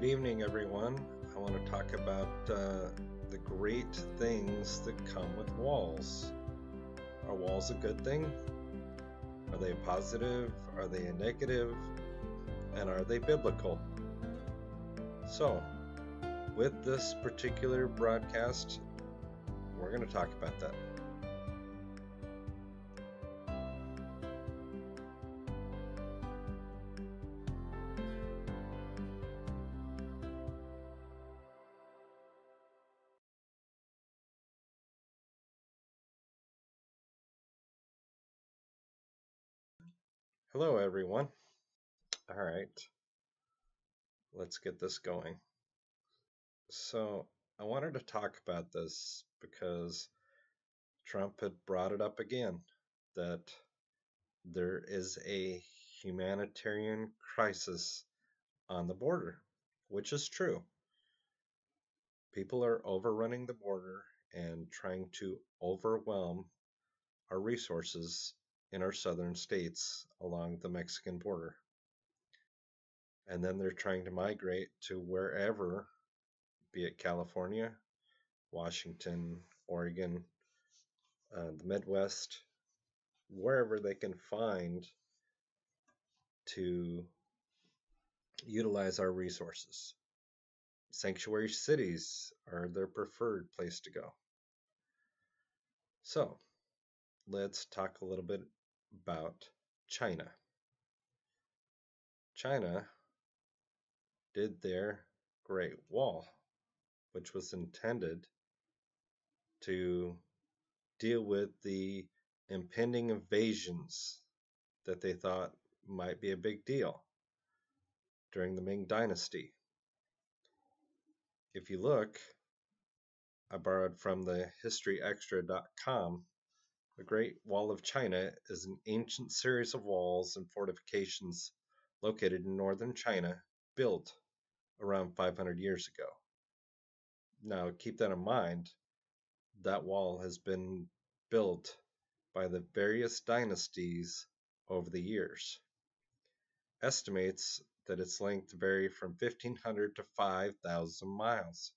Good evening, everyone. I want to talk about the great things that come with walls. Are walls a good thing? Are they positive? Are they a negative? And are they biblical? So, with this particular broadcast, we're going to talk about that. Hello, everyone. All right, let's get this going. So I wanted to talk about this because Trump had brought it up again, that there is a humanitarian crisis on the border, which is true. People are overrunning the border and trying to overwhelm our resources in our southern states along the Mexican border. And then they're trying to migrate to wherever, be it California, Washington, Oregon, the Midwest, wherever they can find to utilize our resources. Sanctuary cities are their preferred place to go. So let's talk a little bit about China. China did their Great Wall, which was intended to deal with the impending invasions that they thought might be a big deal during the Ming Dynasty. If you look, I borrowed from the historyextra.com. The Great Wall of China is an ancient series of walls and fortifications located in northern China, built around 500 years ago. Now, keep that in mind, that wall has been built by the various dynasties over the years. Estimates that its length vary from 1,500 to 5,000 miles.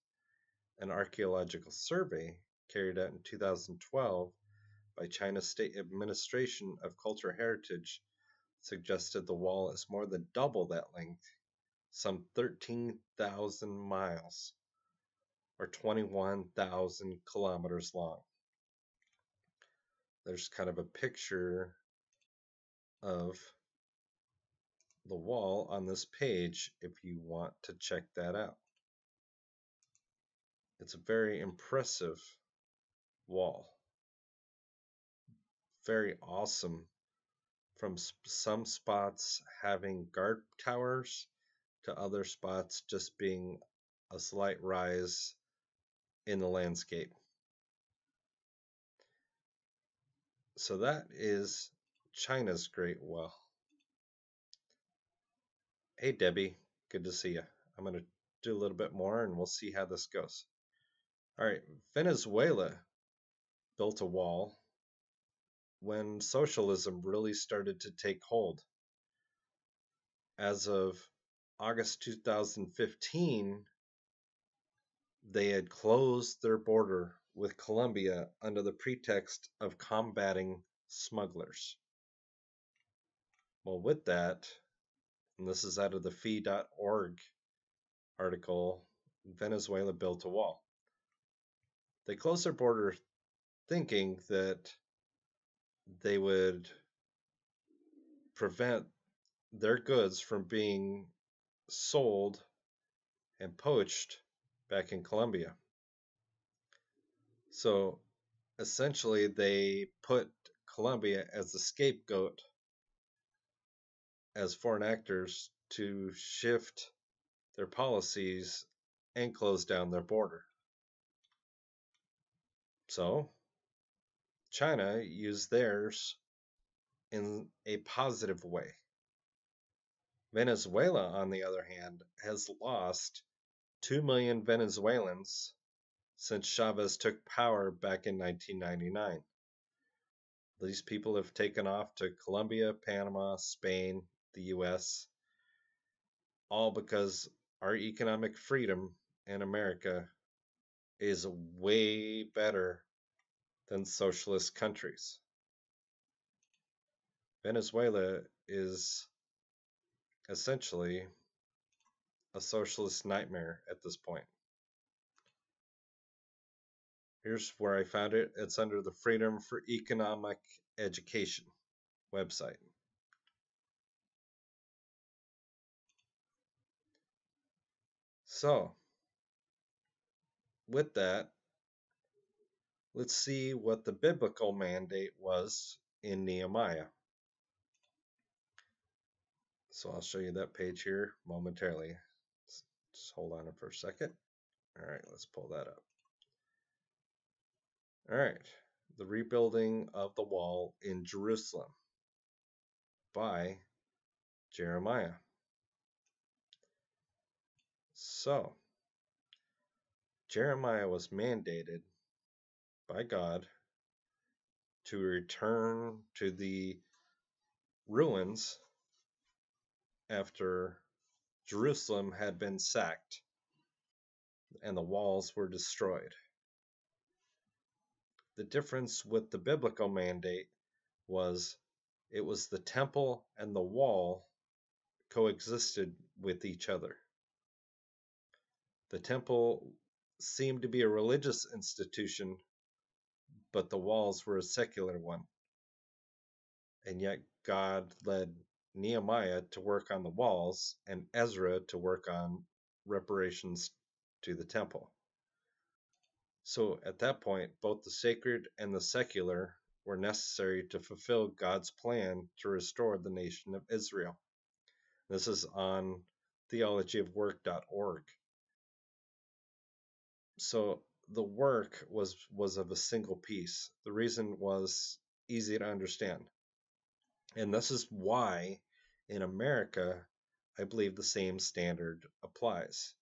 An archaeological survey carried out in 2012 by China's State Administration of Cultural Heritage suggested the wall is more than double that length, some 13,000 miles, or 21,000 kilometers long. There's kind of a picture of the wall on this page if you want to check that out. It's a very impressive wall. Very awesome, from some spots having guard towers to other spots just being a slight rise in the landscape. So that is China's Great Wall. Hey Debbie, good to see you. I'm going to do a little bit more and we'll see how this goes. All right, Venezuela built a wall when socialism really started to take hold. As of August 2015, they had closed their border with Colombia under the pretext of combating smugglers. Well, with that, and this is out of the fee.org article, Venezuela built a wall. They closed their border thinking that they would prevent their goods from being sold and poached back in Colombia. So essentially they put Colombia as the scapegoat, as foreign actors, to shift their policies and close down their border. So China used theirs in a positive way. Venezuela, on the other hand, has lost 2 million Venezuelans since Chavez took power back in 1999. These people have taken off to Colombia, Panama, Spain, the US, all because our economic freedom in America is way better than socialist countries. Venezuela is essentially a socialist nightmare at this point. Here's where I found it. It's under the Freedom for Economic Education website. So, with that, let's see what the biblical mandate was in Nehemiah. So I'll show you that page here momentarily. Just hold on for a second. All right, let's pull that up. All right, the rebuilding of the wall in Jerusalem by Jeremiah. So, Jeremiah was mandated by God to return to the ruins after Jerusalem had been sacked and the walls were destroyed. The difference with the biblical mandate was it was the temple and the wall coexisted with each other. The temple seemed to be a religious institution, but the walls were a secular one. And yet God led Nehemiah to work on the walls and Ezra to work on reparations to the temple. So at that point, both the sacred and the secular were necessary to fulfill God's plan to restore the nation of Israel. This is on theologyofwork.org. So the work was of a single piece. The reason was easy to understand. And this is why in America, I believe the same standard applies.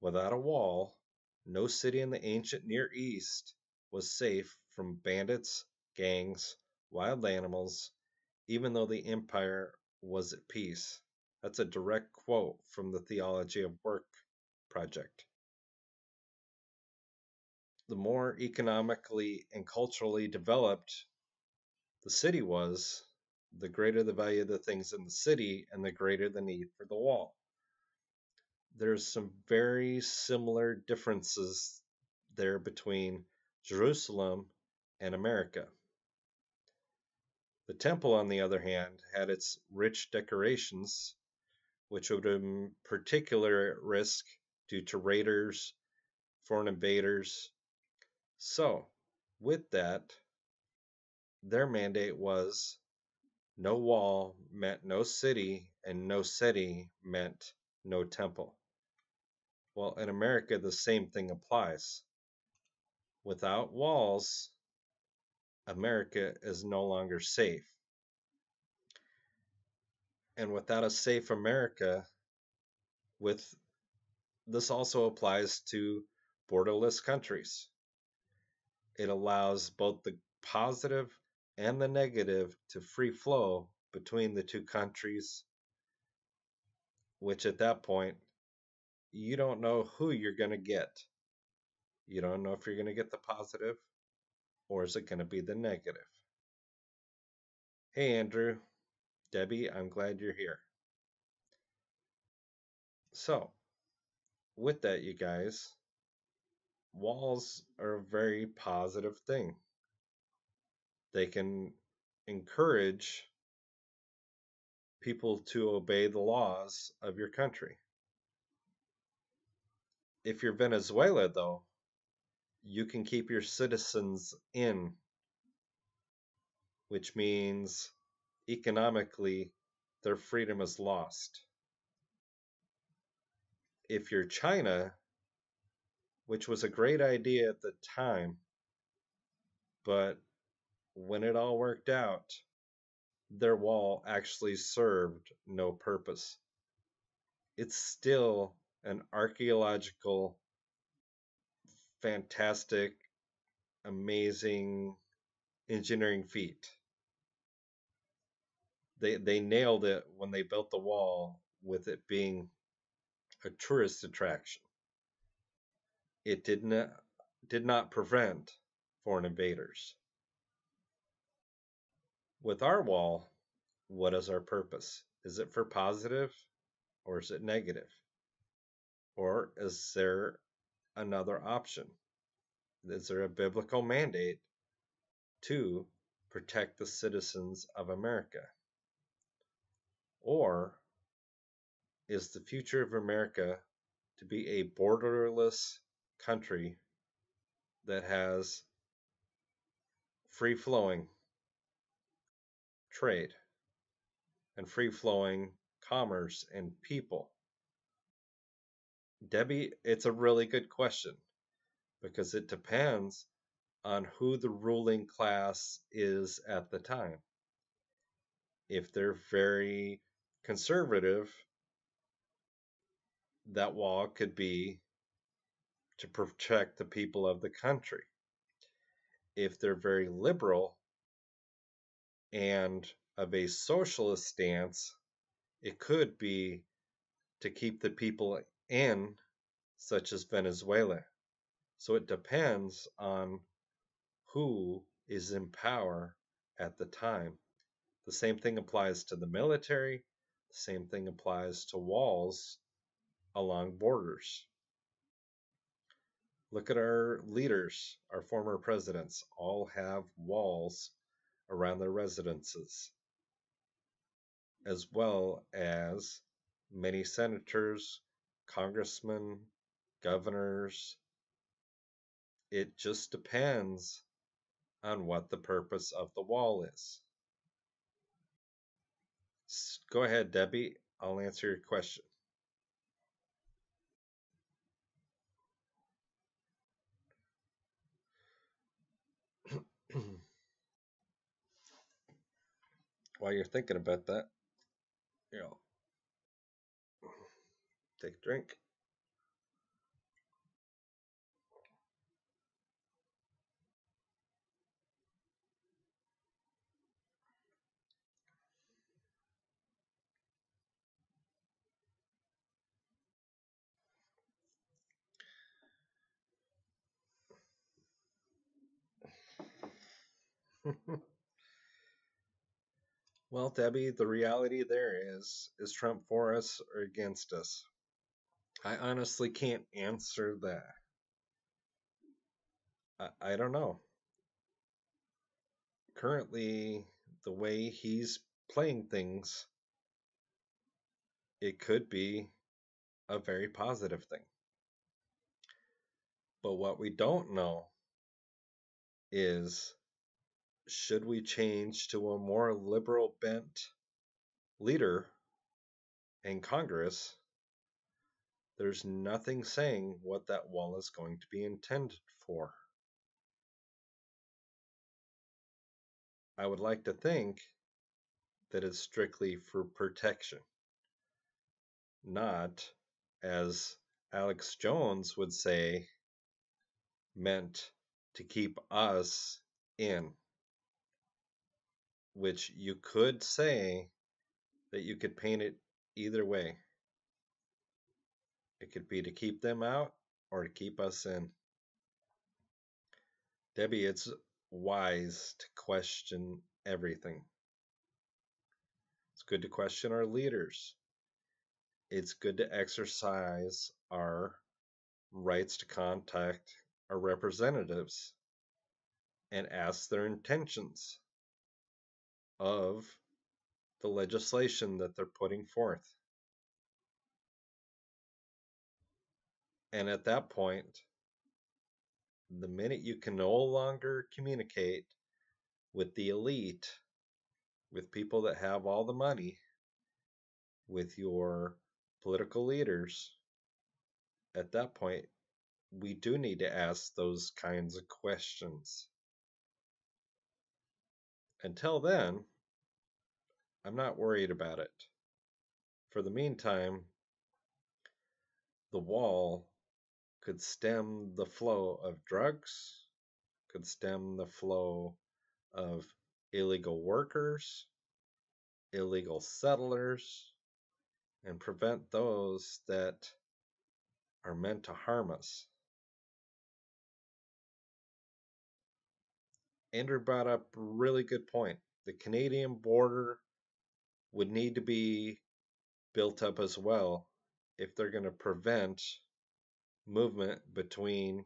Without a wall, no city in the ancient Near East was safe from bandits, gangs, wild animals, even though the empire was at peace. That's a direct quote from the Theology of Work project. The more economically and culturally developed the city was, the greater the value of the things in the city and the greater the need for the wall. There's some very similar differences there between Jerusalem and America. The temple, on the other hand, had its rich decorations, which would have been particularly at risk due to raiders, foreign invaders. So, with that, their mandate was no wall meant no city, and no city meant no temple. Well, in America, the same thing applies. Without walls, America is no longer safe. And without a safe America, this also applies to borderless countries. It allows both the positive and the negative to free flow between the two countries, which at that point, you don't know who you're going to get. You don't know if you're going to get the positive or is it going to be the negative. Hey, Andrew, Debbie, I'm glad you're here. So, with that, you guys, walls are a very positive thing. They can encourage people to obey the laws of your country. If you're Venezuela, though, you can keep your citizens in, which means economically their freedom is lost. If you're China, which was a great idea at the time, but when it all worked out, their wall actually served no purpose. It's still an archaeological, fantastic, amazing engineering feat. They nailed it when they built the wall with it being a tourist attraction. It did not prevent foreign invaders. With our wall, what is our purpose? Is it for positive or is it negative? Or is there another option? Is there a biblical mandate to protect the citizens of America? Or is the future of America to be a borderless country that has free-flowing trade and free-flowing commerce and people? Debbie, it's a really good question because it depends on who the ruling class is at the time. If they're very conservative, that wall could be to protect the people of the country. If they're very liberal and of a socialist stance, it could be to keep the people in, such as Venezuela. So it depends on who is in power at the time. The same thing applies to the military. The same thing applies to walls along borders. Look at our leaders, our former presidents, all have walls around their residences, as well as many senators, congressmen, governors. It just depends on what the purpose of the wall is. Go ahead, Debbie. I'll answer your question. While you're thinking about that, take a drink. Well, Debbie, the reality there is Trump for us or against us? I honestly can't answer that. I don't know. Currently, the way he's playing things, it could be a very positive thing. But what we don't know is, should we change to a more liberal bent leader in Congress? There's nothing saying what that wall is going to be intended for. I would like to think that it's strictly for protection, not, as Alex Jones would say, meant to keep us in. Which you could say that you could paint it either way. It could be to keep them out or to keep us in. Debbie, it's wise to question everything. It's good to question our leaders. It's good to exercise our rights to contact our representatives and ask their intentions of the legislation that they're putting forth. And at that point, the minute you can no longer communicate with the elite, with people that have all the money, with your political leaders, at that point, we do need to ask those kinds of questions. Until then, I'm not worried about it. For the meantime, the wall could stem the flow of drugs, could stem the flow of illegal workers, illegal settlers, and prevent those that are meant to harm us. Andrew brought up a really good point. The Canadian border would need to be built up as well if they're going to prevent movement between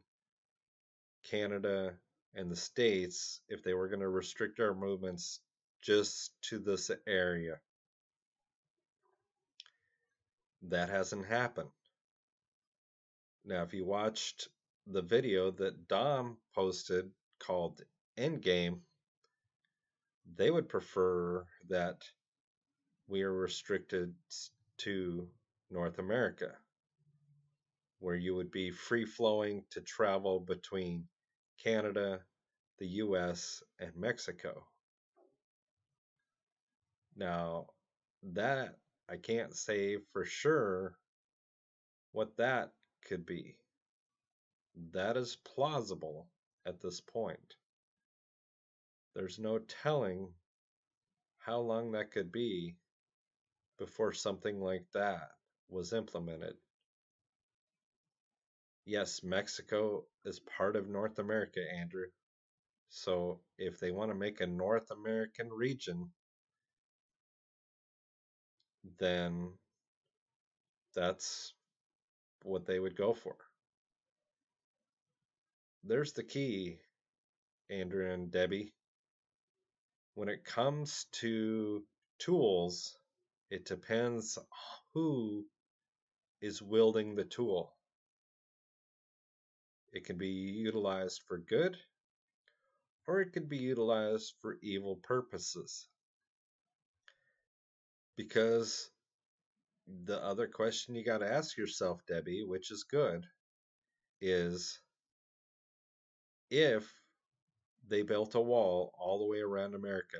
Canada and the States, if they were going to restrict our movements just to this area. That hasn't happened. Now, if you watched the video that Dom posted called End Game, they would prefer that we are restricted to North America, where you would be free-flowing to travel between Canada, the U.S., and Mexico. Now, that I can't say for sure what that could be. That is plausible at this point. There's no telling how long that could be before something like that was implemented. Yes, Mexico is part of North America, Andrew. So if they want to make a North American region, then that's what they would go for. There's the key, Andrew and Debbie. When it comes to tools, it depends who is wielding the tool. It can be utilized for good, or it could be utilized for evil purposes. Because the other question you got to ask yourself, Debbie, which is good, is if they built a wall all the way around America,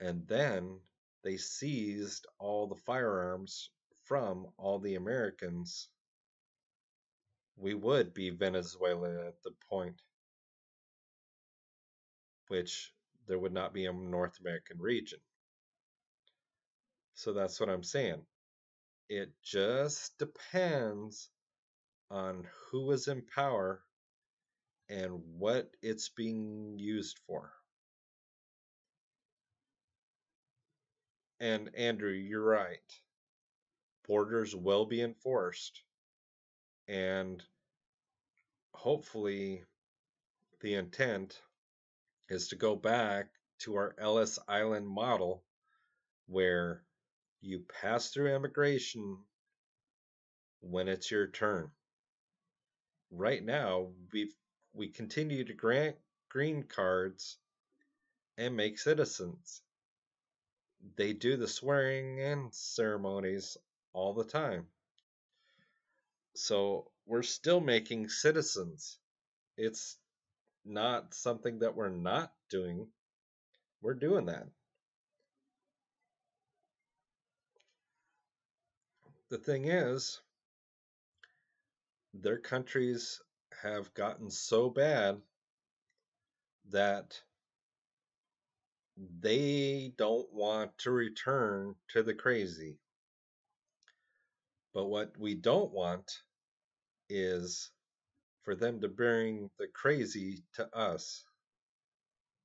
and then they seized all the firearms from all the Americans, we would be Venezuela at the point, which there would not be a North American region. So that's what I'm saying. It just depends on who is in power and what it's being used for. And Andrew, you're right. Borders will be enforced. And hopefully the intent is to go back to our Ellis Island model, where you pass through immigration when it's your turn. Right now, we continue to grant green cards and make citizens. They do the swearing-in ceremonies all the time. So we're still making citizens. It's not something that we're not doing. We're doing that. The thing is, their countries have gotten so bad that they don't want to return to the crazy. But what we don't want is for them to bring the crazy to us,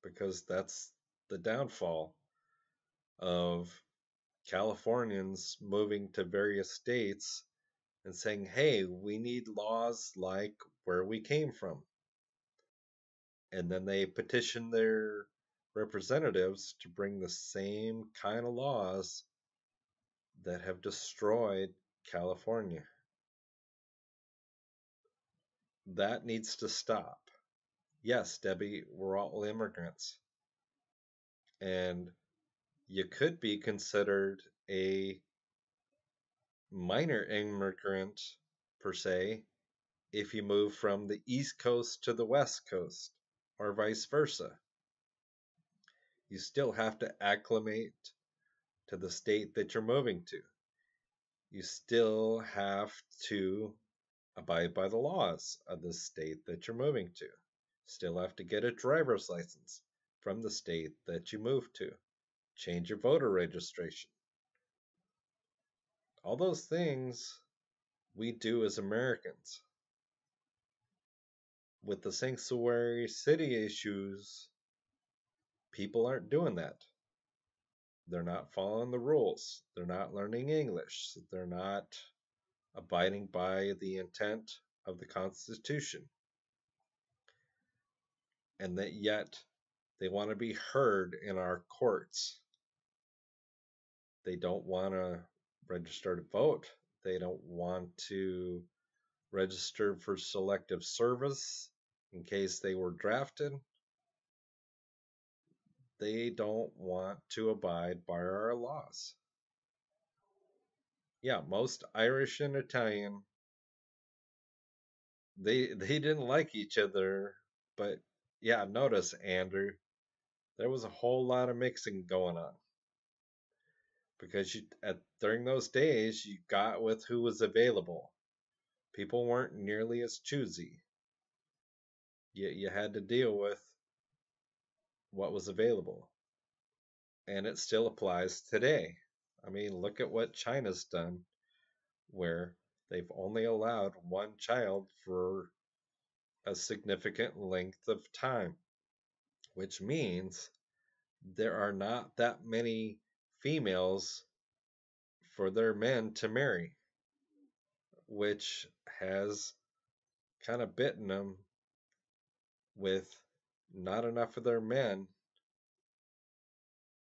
because that's the downfall of Californians moving to various states and saying, hey, we need laws like where we came from. And then they petition their representatives to bring the same kind of laws that have destroyed California. That needs to stop. Yes, Debbie, we're all immigrants. And you could be considered a minor immigrant, per se, if you move from the East Coast to the West Coast, or vice versa. You still have to acclimate to the state that you're moving to. You still have to abide by the laws of the state that you're moving to. Still have to get a driver's license from the state that you move to. Change your voter registration. All those things we do as Americans. With the sanctuary city issues, people aren't doing that. They're not following the rules. They're not learning English. They're not abiding by the intent of the Constitution. And that yet they want to be heard in our courts. They don't want to register to vote. They don't want to register for selective service in case they were drafted. They don't want to abide by our laws. Yeah, most Irish and Italian, they didn't like each other, but yeah, notice, Andrew, there was a whole lot of mixing going on. Because during those days, you got with who was available. People weren't nearly as choosy. You had to deal with what was available. And it still applies today. I mean, look at what China's done, where they've only allowed one child for a significant length of time, which means there are not that many females for their men to marry, which has kind of bitten them with not enough of their men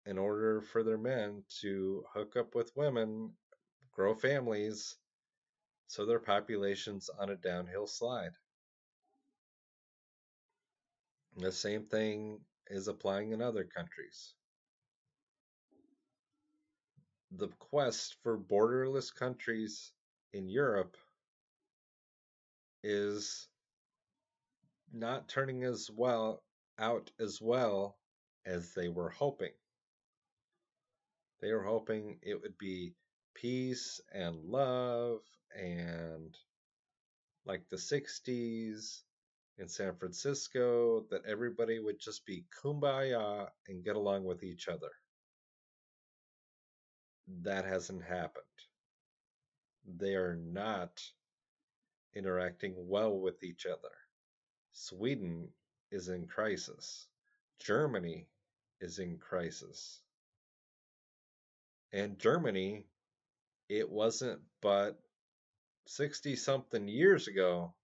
in order for their men to hook up with women, grow families, so their population's on a downhill slide. And the same thing is applying in other countries. The quest for borderless countries in Europe is not turning as well out as well as they were hoping. They were hoping it would be peace and love and like the 60s in San Francisco, that everybody would just be kumbaya and get along with each other. That hasn't happened. They are not interacting well with each other. Sweden is in crisis. Germany is in crisis. And Germany, it wasn't but 60-something years ago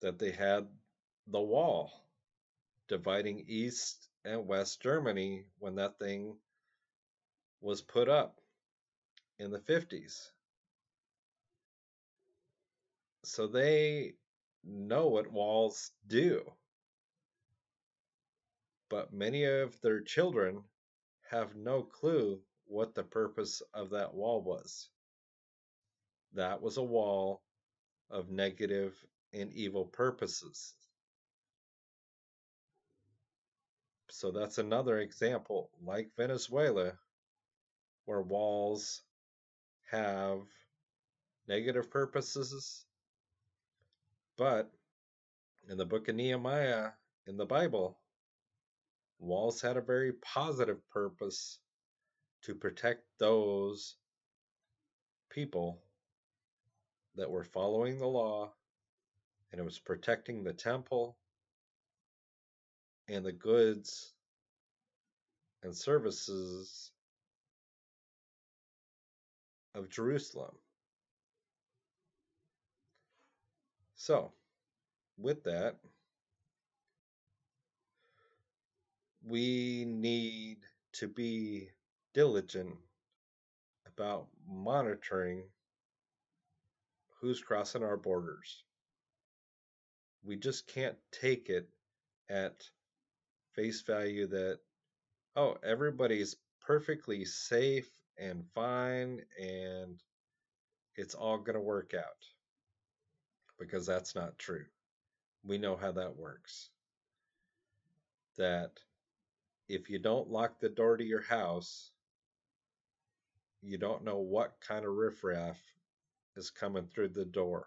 that they had the wall dividing East and West Germany when that thing was put up in the 50s. So they know what walls do. But many of their children have no clue what the purpose of that wall was. That was a wall of negative and evil purposes. So that's another example, like Venezuela, where walls have negative purposes. But in the book of Nehemiah, in the Bible, walls had a very positive purpose to protect those people that were following the law, and it was protecting the temple and the goods and services of Jerusalem. So, with that, we need to be diligent about monitoring who's crossing our borders. We just can't take it at face value that, oh, everybody's perfectly safe and fine and it's all going to work out, because that's not true. We know how that works. That if you don't lock the door to your house, you don't know what kind of riffraff is coming through the door.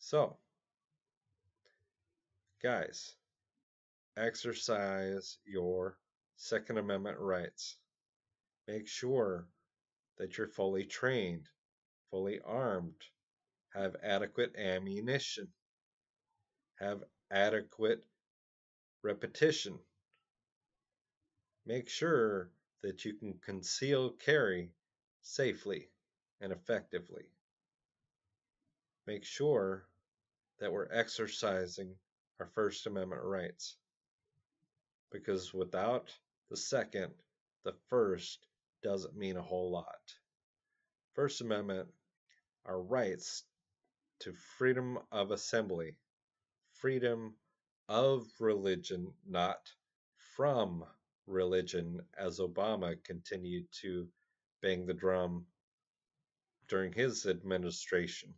So, guys, exercise your Second Amendment rights. Make sure that you're fully trained fully armed, have adequate ammunition, have adequate repetition. Make sure that you can conceal carry safely and effectively. Make sure that we're exercising our First Amendment rights, because without the second, the first doesn't mean a whole lot. First Amendment are rights to freedom of assembly, freedom of religion, not from religion, as Obama continued to bang the drum during his administration.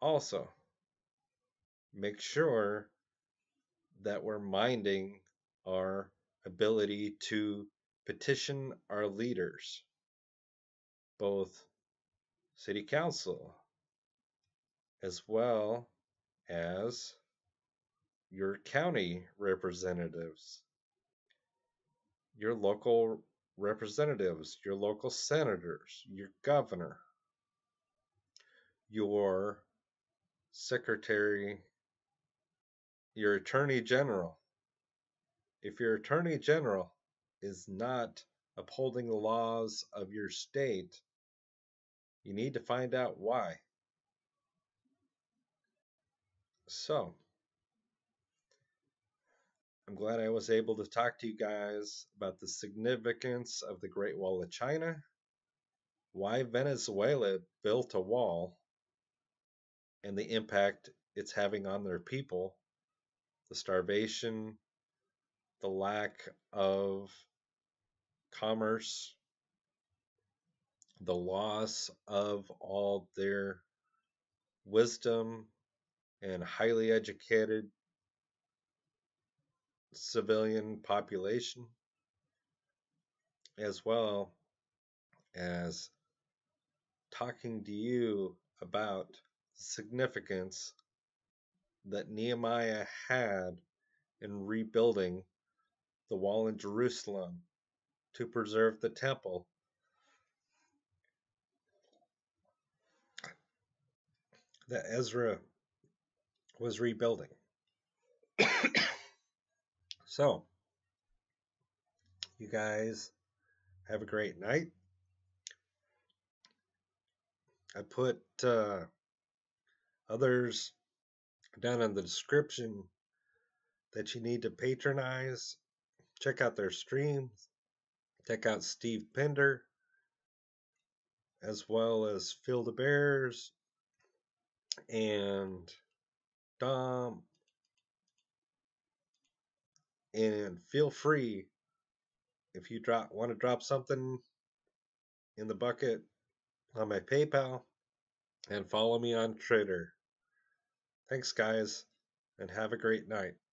Also, make sure that we're minding our ability to petition our leaders, both city council as well as your county representatives, your local representatives, your local senators, your governor, your secretary, your attorney general. If your attorney general is not upholding the laws of your state, you need to find out why. So, I'm glad I was able to talk to you guys about the significance of the Great Wall of China, why Venezuela built a wall, and the impact it's having on their people, the starvation, the lack of commerce, the loss of all their wisdom and highly educated civilian population, as well as talking to you about the significance that Nehemiah had in rebuilding the wall in Jerusalem to preserve the temple, that Ezra was rebuilding. So, you guys have a great night. I put others down in the description that you need to patronize. Check out their streams. Check out Steve Pinder, as well as Phil the Bears and Dom. And feel free, if you want to drop something in the bucket on my PayPal, and follow me on Twitter. Thanks, guys, and have a great night.